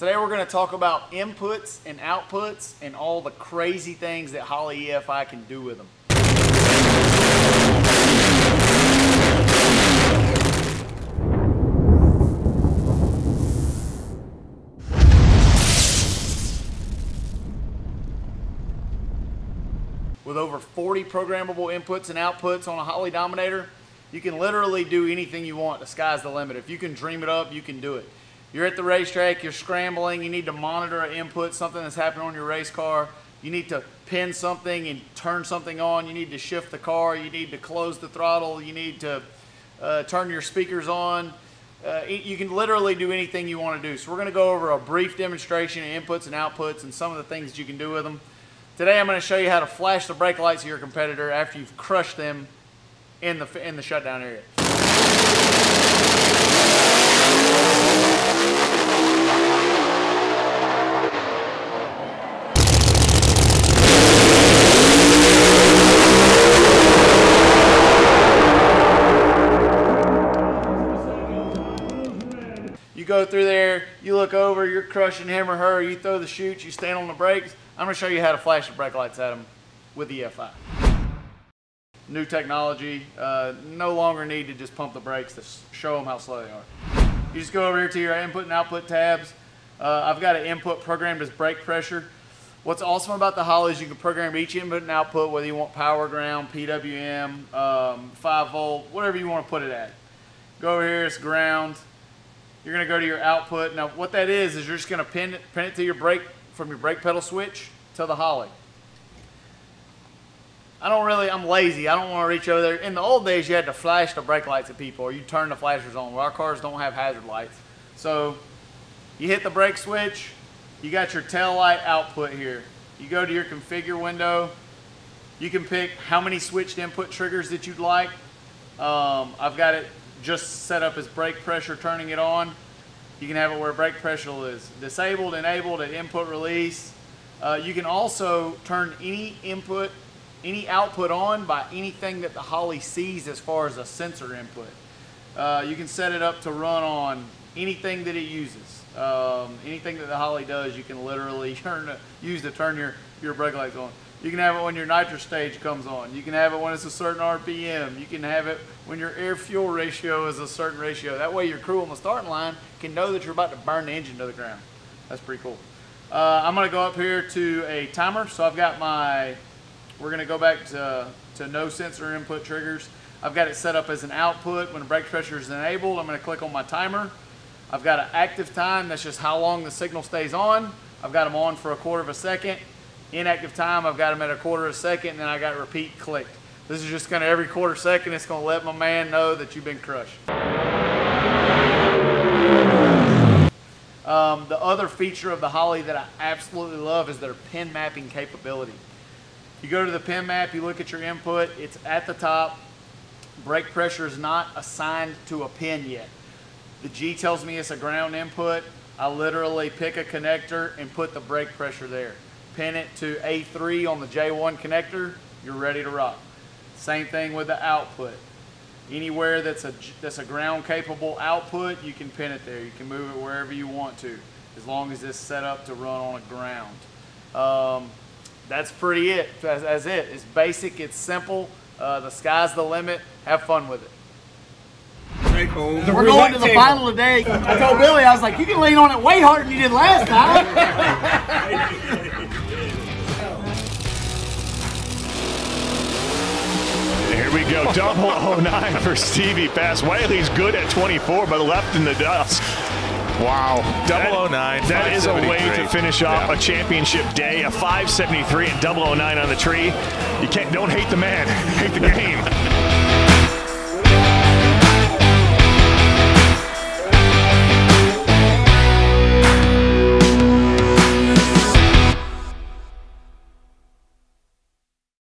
Today we're going to talk about inputs and outputs and all the crazy things that Holley EFI can do with them. With over 40 programmable inputs and outputs on a Holley Dominator, you can literally do anything you want. The sky's the limit. If you can dream it up, you can do it. You're at the racetrack, you're scrambling, you need to monitor an input, something that's happening on your race car. You need to pin something and turn something on. You need to shift the car. You need to close the throttle. You need to turn your speakers on. You can literally do anything you want to do. So we're going to go over a brief demonstration of inputs and outputs and some of the things you can do with them. Today I'm going to show you how to flash the brake lights of your competitor after you've crushed them in the shutdown area. You go through there, you look over, you're crushing him or her, you throw the chute, you stand on the brakes. I'm going to show you how to flash the brake lights at them with EFI. New technology, no longer need to just pump the brakes to show them how slow they are. You just go over here to your input and output tabs. I've got an input programmed as brake pressure. What's awesome about the Holley is you can program each input and output, whether you want power, ground, PWM, 5 volt, whatever you want to put it at. Go over here, it's ground. You're going to go to your output. Now what that is you're just going to pin it to your brake, from your brake pedal switch to the Holley. I'm lazy. I don't want to reach over there. In the old days, you had to flash the brake lights at people, or you turn the flashers on. Well, our cars don't have hazard lights. So you hit the brake switch, you got your tail light output here. You go to your configure window. You can pick how many switched input triggers that you'd like. I've got it just set up as brake pressure, turning it on. You can have it where brake pressure is disabled, enabled at input release. You can also turn any output on by anything that the Holley sees as far as a sensor input. You can set it up to run on anything that it uses. Anything that the Holley does, you can literally use to turn your brake lights on. You can have it when your nitrous stage comes on. You can have it when it's a certain RPM. You can have it when your air-fuel ratio is a certain ratio. That way your crew on the starting line can know that you're about to burn the engine to the ground. That's pretty cool. I'm gonna go up here to a timer. So I've got my We're gonna go back to no sensor input triggers. I've got it set up as an output. When the brake pressure is enabled, I'm gonna click on my timer. I've got an active time, that's just how long the signal stays on. I've got them on for 1/4 of a second. Inactive time, I've got them at 1/4 of a second, and then I got repeat clicked. This is just gonna, every 1/4 second, it's gonna let my man know that you've been crushed. The other feature of the Holley that I absolutely love is their pin mapping capability. You go to the pin map, you look at your input, it's at the top. Brake pressure is not assigned to a pin yet. The G tells me it's a ground input. I literally pick a connector and put the brake pressure there. Pin it to A3 on the J1 connector, you're ready to rock. Same thing with the output. Anywhere that's a ground capable output, you can pin it there. You can move it wherever you want to, as long as it's set up to run on a ground. That's pretty it. That's it. It's basic. It's simple. The sky's the limit. Have fun with it. We're going to the final today. I told Billy, I was like, you can lean on it way harder than you did last time. Here we go. Double 09 for Stevie Fast. Whaley's good at 24, but left in the dust. Wow. 009. That is a way to finish off a championship day. A 573 and 009 on the tree. Don't hate the man. Hate the game.